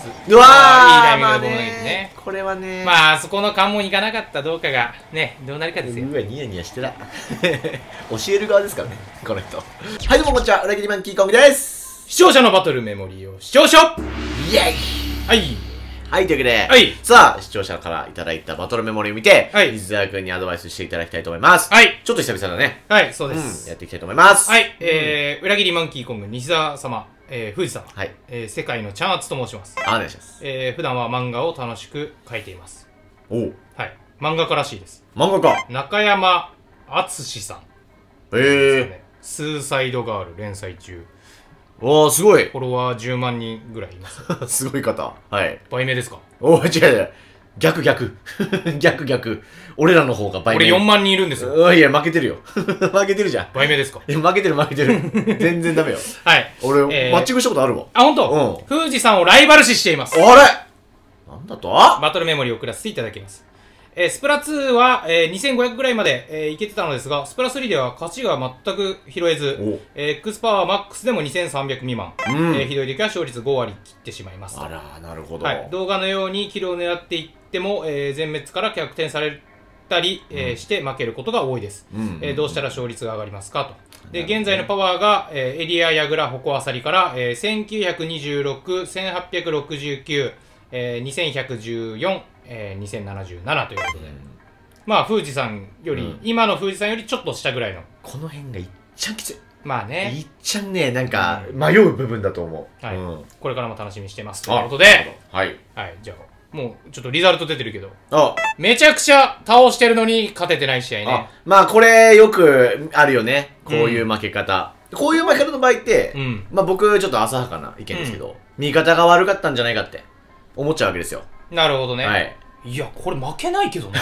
ス。うわー、いいタイミングでボールですね。これはね、まああそこの関門に行かなかったどうかがね、どうなるかですよ。うわ、ニヤニヤしてた教える側ですからね、この人。はい、どうもこんにちは、裏切りマンキーコングです。視聴者のバトルメモリーを視聴者イエイ。はいはい、というわけで、はい、さあ、視聴者からいただいたバトルメモリーを見て、はい、水沢君にアドバイスしていただきたいと思います。はい。ちょっと久々だね。はい、そうです。やっていきたいと思います。はい、裏切りマンキーコング、西沢様、富士様、はい、世界のチャンアツと申します。お願いします。普段は漫画を楽しく描いています。おう。はい。漫画家らしいです。漫画家中山敦さん。スーサイドガール連載中。おー、すごい。フォロワー10万人ぐらいいます。すごい方。はい。倍名ですか？おー、違う違う。逆逆。逆逆。俺らの方が倍名。俺4万人いるんですよ。いや、負けてるよ。負けてるじゃん。倍名ですか？負けてる負けてる。全然ダメよ。はい。俺、マッチングしたことあるわ。あ、ほんと？うん。富士山をライバル視しています。あれ？なんだと？バトルメモリーを送らせていただきます。スプラ2は、2500ぐらいまで、いけてたのですが、スプラ3では勝ちが全く拾えず、X パワーマックスでも2300未満、ひどい時は勝率5割切ってしまいます。あら、なるほど。はい、動画のようにキルを狙っていっても、全滅から逆転されたり、して負けることが多いです。どうしたら勝率が上がりますかと。で、現在のパワーが、エリア、ヤグラ、ホコアサリから、1926、1869、2114、2077ということで、まあ富士山より、今の富士山よりちょっと下ぐらいのこの辺がいっちゃんきつい。まあね、いっちゃんね、なんか迷う部分だと思う。はい、これからも楽しみにしてますということで、はいはい、じゃあもうちょっとリザルト出てるけど、めちゃくちゃ倒してるのに勝ててない試合ね。まあこれよくあるよね、こういう負け方。こういう負け方の場合って、まあ僕ちょっと浅はかな意見ですけど、味方が悪かったんじゃないかって思っちゃうわけですよ。なるほどね。はい。いや、これ負けないけどね。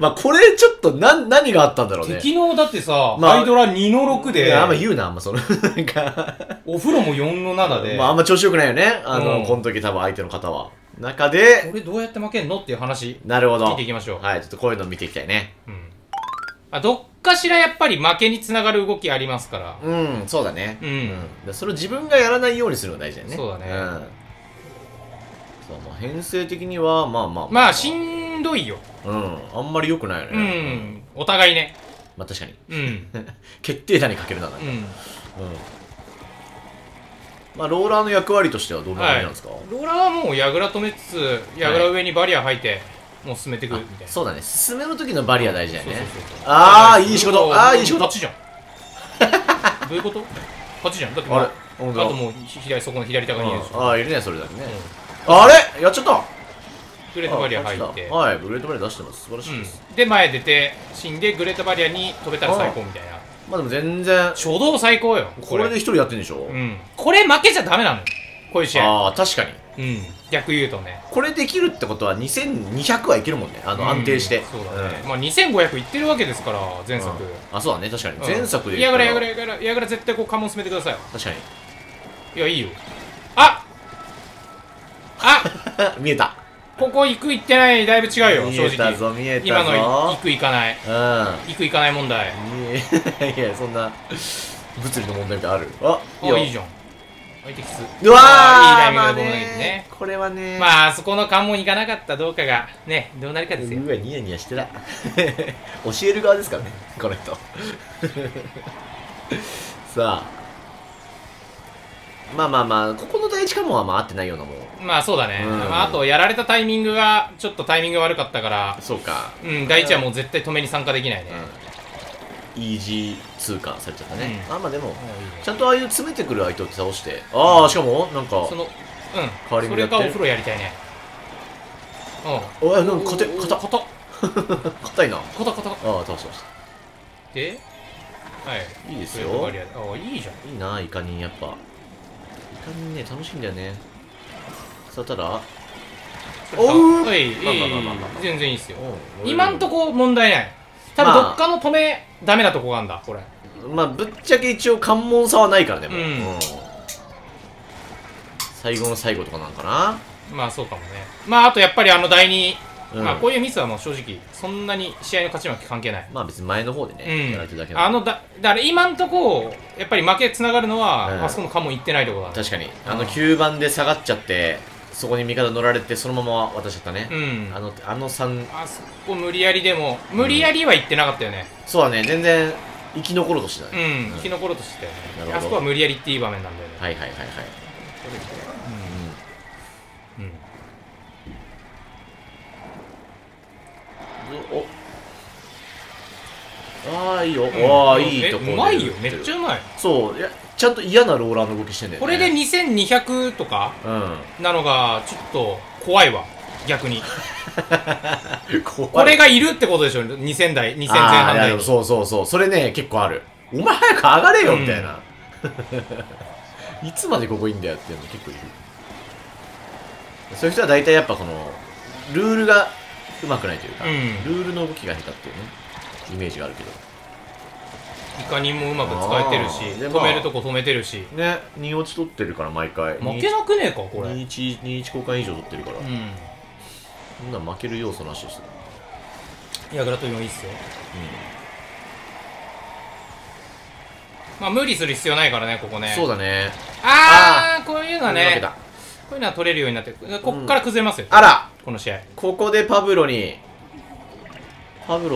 まあ、これちょっと何があったんだろうね。敵の、だってさ、ハイドラ2の6で。あんま言うな、あんまその、なんか。お風呂も4の7で。まあ、あんま調子よくないよね。この時多分相手の方は。中で。これどうやって負けんのっていう話。なるほど。聞いていきましょう。はい、ちょっとこういうの見ていきたいね。うん。あ、どっかしらやっぱり負けにつながる動きありますから。うん、そうだね。うん。それを自分がやらないようにするのが大事だよね。そうだね。うん。編成的にはまあしんどいよ。うん、あんまり良くないよね、お互いね。まあ確かに、決定打にかけるな。まあローラーの役割としてはどんな感じなんですか？ローラーはもう矢倉止めつつ、矢倉上にバリア吐いてもう進めてくるみたいな。そうだね、進める時のバリア大事だよね。ああいい仕事、ああいい仕事。勝ちじゃん。どういうこと？勝ちじゃん。だってあともう左、そこの左手がいるでしょ。ああいるね、それだけね。あれやっちゃった。グレートバリア入って、はい、グレートバリア出してます。素晴らしいです。で前出て死んでグレートバリアに飛べたら最高みたいな。まあでも全然初動最高よ。これで一人やってんでしょ。うん、これ負けちゃダメなのよ、こういう試合。ああ確かに。うん、逆言うとね、これできるってことは2200はいけるもんね、安定して。そうだね、まあ2500いってるわけですから前作。あ、そうだね、確かに前作で。やぐら絶対こう関門進めてください。確かに。いやいいよ。あっあ見えた。ここ行く行ってないだいぶ違うよ、正直。見えたぞ見えたぞ。今の行く行かない、行く行かない問題。いや、そんな物理の問題みたいなある。あ、いいじゃん。相手キス。うわー、いいタイミングでボール投げてね。これはね、まあそこの関門に行かなかったどうかがね、どうなるかですよ。うわ、ニヤニヤしてた。教える側ですからね、この人。さあ、まあここの第一関門は合ってないようなもん。まあそうだね。あとやられたタイミングがちょっとタイミング悪かったから。そうか。うん、第一はもう絶対止めに参加できないね。イージー通過されちゃったね。まあでもちゃんとああいう詰めてくる相手を倒して、ああしかもなんかその、うん、代わりにそれかお風呂やりたいね。うん、あ、なんか硬いな。ああ倒しました。で、はい、いいですよ。ああいいじゃん。いいな、イカにやっぱね、楽しいんだよね。さあ、ただおう、いい、全然いいっすよ。今んとこ問題ない。多分どっかの止めダメなとこがあんだ、これ。まあぶっちゃけ一応関門差はないからね、もう最後の最後とかなんかな。まあそうかもね。まああとやっぱり第2まあこういうミスはもう正直そんなに試合の勝ち負け関係ない。まあ別に前の方でねやられてるだけだから今んとこやっぱり負けつながるのはあそこのカモンいってないところだ。確かに9番で下がっちゃってそこに味方乗られてそのまま渡しちゃったね。3あそこ無理やりでも無理やりは行ってなかったよね。そうだね、全然生き残ろうとしてたね。生き残ろうとしてたよね。あそこは無理やりっていい場面なんだよね。はいはいはいはい。ああいいよ、ああいいとこ。うまいよ、めっちゃうまい。そういやちゃんと嫌なローラーの動きしてんだよね。これで2200とかなのがちょっと怖いわ逆に。これがいるってことでしょ、2000台、2000前半台。そうそうそう、それね結構ある。お前早く上がれよみたいな。いつまでここいいんだよっていうの結構いる。そういう人は大体やっぱこのルールがうまくないというか、ルールの動きが下手っていうねイメージがあるけど、いかにもうまく使えてるし、止めるとこ止めてるしね。2落ち取ってるから毎回負けなくねえかこれ。21交換以上取ってるから、そんな負ける要素なしです。いやグラトリもいいっすよ。まあ無理する必要ないからねここね。そうだね。ああこういうのはね、こういうのは取れるようになってる。ここから崩れますよ。あらこの試合ここでパブロを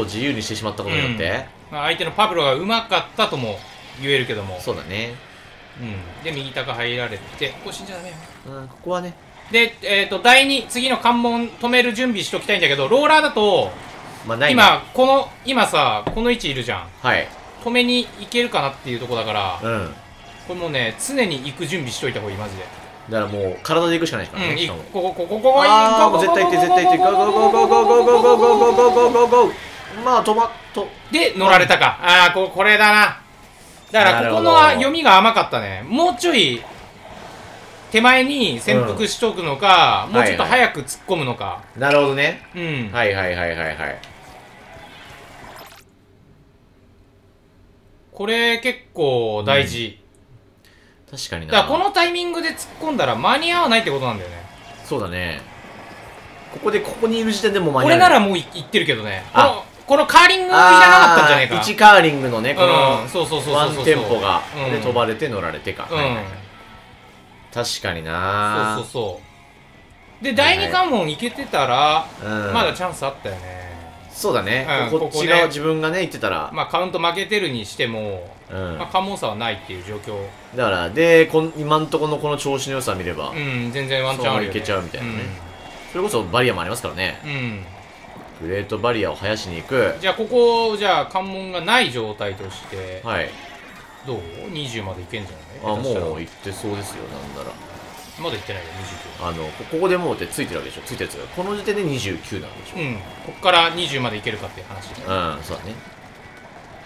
自由にしてしまったことによって、まあ、相手のパブロがうまかったとも言えるけども。そうだね、で右高入られてここ死んじゃダメよ、ここはね。で、次の関門止める準備しときたいんだけど、ローラーだと、まあないね、今さこの位置いるじゃん、はい、止めに行けるかなっていうとこだから、これもね常に行く準備しといた方がいいマジで。だからもう体で行くしかないですからね。ここ絶対行って絶対行ってゴーゴーゴーゴーゴーゴーゴーゴーゴーゴーゴーゴー。まあ止まっとで乗られたか。ああこれだな。だからここの読みが甘かったね。もうちょい手前に潜伏しとくのか、もうちょっと早く突っ込むのか。なるほどね。はいはいはいはいはい。これ結構大事。確かにな。だからこのタイミングで突っ込んだら間に合わないってことなんだよね。そうだね。ここにいる時点でも間に合わない。これならもういってるけどね。このカーリングいらなかったんじゃないか。1カーリングのね、このワンテンポがで飛ばれて乗られてか。確かにな。そうそうそう。で、第2関門いけてたら、まだチャンスあったよね。そうだね。こっち側自分がね、行ってたら。まあカウント負けてるにしても、まあ可能さはないっていう状況。だから、今んとこのこの調子の良さ見れば、全然ワンチャンあるよね。いけちゃうみたいなね。それこそバリアもありますからね。グレートバリアを生やしに行く。じゃあ、関門がない状態として、どう ?20 までいけんじゃない？あ、もう行ってそうですよ、なんなら。まだ行ってないよ、29。ここでもうってついてるわけでしょ、ついてるやつが。この時点で29なんでしょ。ここから20までいけるかっていう話。そうだね。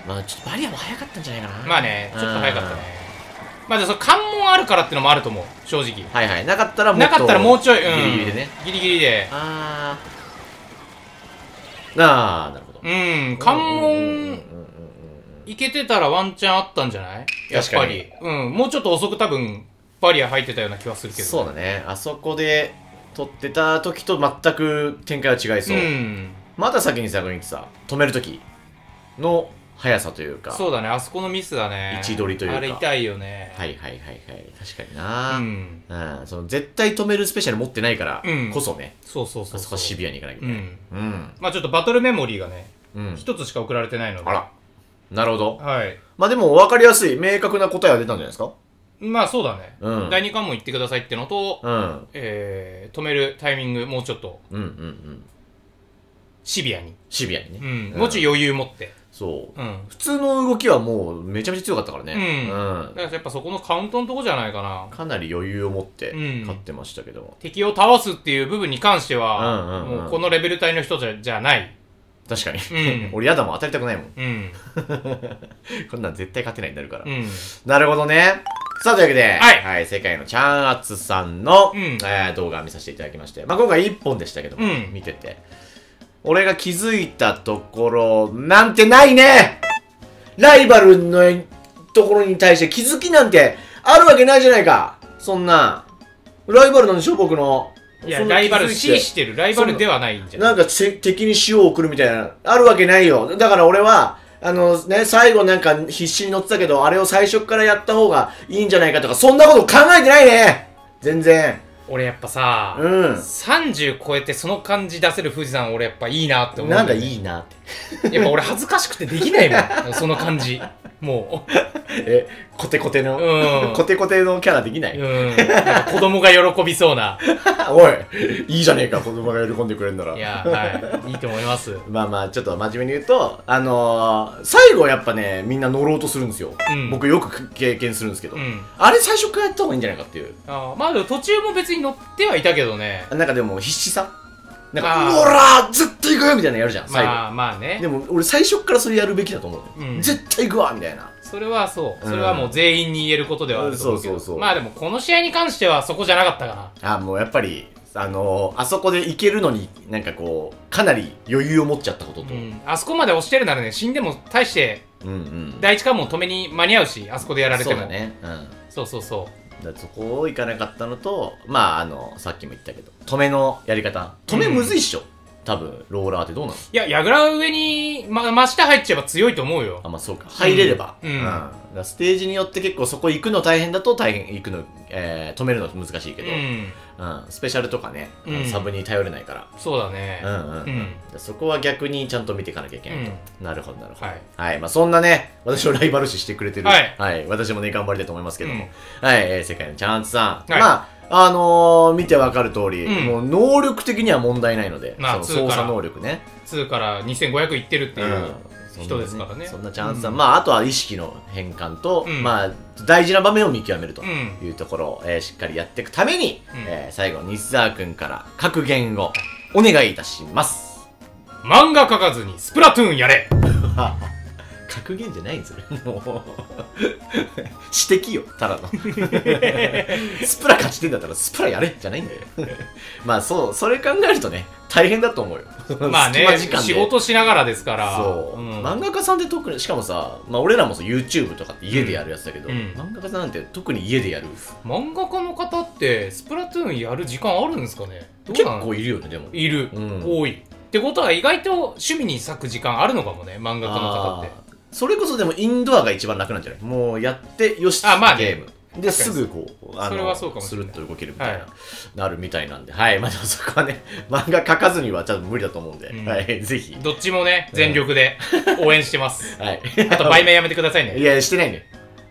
まあ、ちょっとバリアも早かったんじゃないかな。まあね、ちょっと早かったね。まあ、で、その関門あるからってのもあると思う、正直。はいはい。なかったらもうちょい、ギリギリでね。ギリギリで。なるほど。関門、いけてたらワンチャンあったんじゃない？やっぱり。もうちょっと遅く多分、バリア入ってたような気はするけど、ね、そうだね。あそこで取ってた時と全く展開は違いそう、また先にさ止める時の速さというか。そうだね、あそこのミスだね。位置取りというかあれ痛いよね。はいはいはいはい。確かにな。その絶対止めるスペシャル持ってないからこそね、そうあそこはシビアにいかなきゃいけない。まあちょっとバトルメモリーがね一つしか送られてないので。あら、なるほど。はい。まあでも分かりやすい明確な答えは出たんじゃないですか。まあそうだね、第2関門行ってくださいってのと、止めるタイミングもうちょっとシビアにね、もうちょい余裕持って。そう、普通の動きはもうめちゃめちゃ強かったからね。だからやっぱそこのカウントのとこじゃないかな。かなり余裕を持って勝ってましたけど、敵を倒すっていう部分に関してはもうこのレベル帯の人じゃない。確かに。俺やだもん、当たりたくないもん。こんなん絶対勝てないになるから。なるほどね。さあというわけで、はい、世界のちゃんあつさんの動画を見させていただきまして、まあ今回1本でしたけども、見てて。俺が気づいたところ、なんてないね！ライバルのところに対して気づきなんてあるわけないじゃないか！そんな。ライバルなんでしょ、僕の。いや、ライバル視してる。ライバルではないんじゃない。なんか敵に塩を送るみたいな。あるわけないよ。だから俺は、最後なんか必死に乗ってたけど、あれを最初からやった方がいいんじゃないかとか、そんなこと考えてないね全然。俺やっぱさ、30超えてその感じ出せる富士山、俺やっぱいいなって思う。なんだいいなって。やっぱ俺恥ずかしくてできないもん、その感じ。もう。え、コテコテの、コテコテのキャラできない？子供が喜びそうな。おい、いいじゃねえか、子供が喜んでくれるなら。いや、はい、いいと思います。まあまあ、ちょっと真面目に言うと、最後やっぱね、みんな乗ろうとするんですよ。僕よく経験するんですけど。あれ最初からやった方がいいんじゃないかっていう。まあ途中も別に乗ってはいたけどね。なんかでも必死さ、なんかオラー絶対行くよみたいなのやるじゃん最後。まあね。でも俺最初からそれやるべきだと思う。絶対行くわみたいな。それはそう。それはもう全員に言えることではあると思うけど。まあでもこの試合に関してはそこじゃなかったかな。もうやっぱりあそこで行けるのになんかこうかなり余裕を持っちゃったことと。あそこまで押してるならね、死んでも大して第一関門止めに間に合うし、あそこでやられても。そうだね。そうそうそう。そこを行かなかったのと、まあさっきも言ったけど止めのやり方、止めむずいっしょ、多分ローラーってどうなの。いや、矢倉上に、真下入っちゃえば強いと思うよ。まあそうか、入れれば。ステージによって結構そこ行くの大変だと大変、行くの、止めるの難しいけど、スペシャルとかね、サブに頼れないから。そうだね。そこは逆にちゃんと見ていかなきゃいけないと。なるほどなるほど。はい、まあそんなね、私をライバル視してくれてる、私もね頑張りたいと思いますけども、世界のチャンスさん、まあ見てわかる通り、もう能力的には問題ないので、操作能力ね、2から2500いってるっていう人ですからね。そんなチャンスさん、あとは意識の変換と、大事な場面を見極めるというところをしっかりやっていくために、最後西澤君から格言をお願いいたします。漫画描かずにスプラトゥーンやれ。格言じゃないんですよ、もう指摘よ、ただの。スプラ勝ちてんだったらスプラやれじゃないんだよ。まあそう、それ考えるとね、大変だと思うよ。まあね、仕事しながらですから。そう、漫画家さんって特に、しかもさ、俺らも YouTube とかって家でやるやつだけど、漫画家さんなんて特に家でやる。漫画家の方って、スプラトゥーンやる時間あるんですかね。結構いるよね、でも。いる、多い。ってことは、意外と趣味に割く時間あるのかもね、漫画家の方って。それこそでもインドアが一番楽なんじゃない？もうやってよし、ゲームですぐこうスルッと動けるみたいな、なるみたいなんで、まあそこはね、漫画描かずにはちょっと無理だと思うんで、ぜひどっちもね全力で応援してます。あと売名やめてくださいね。いやしてないね、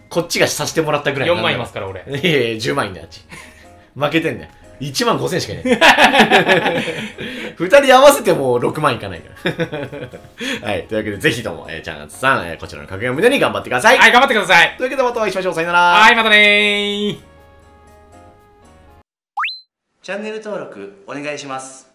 こっちがさせてもらったぐらい。4万いますから俺。いやいや10万いんだよ、あっち負けてんね、1万5000しかいない。2人合わせてもう6万いかないから。はい。というわけで、ぜひとも、チャンスさん、こちらの格言を胸に頑張ってください。はい、頑張ってください。というわけで、またお会いしましょう。さよなら。はい、またねー。チャンネル登録、お願いします。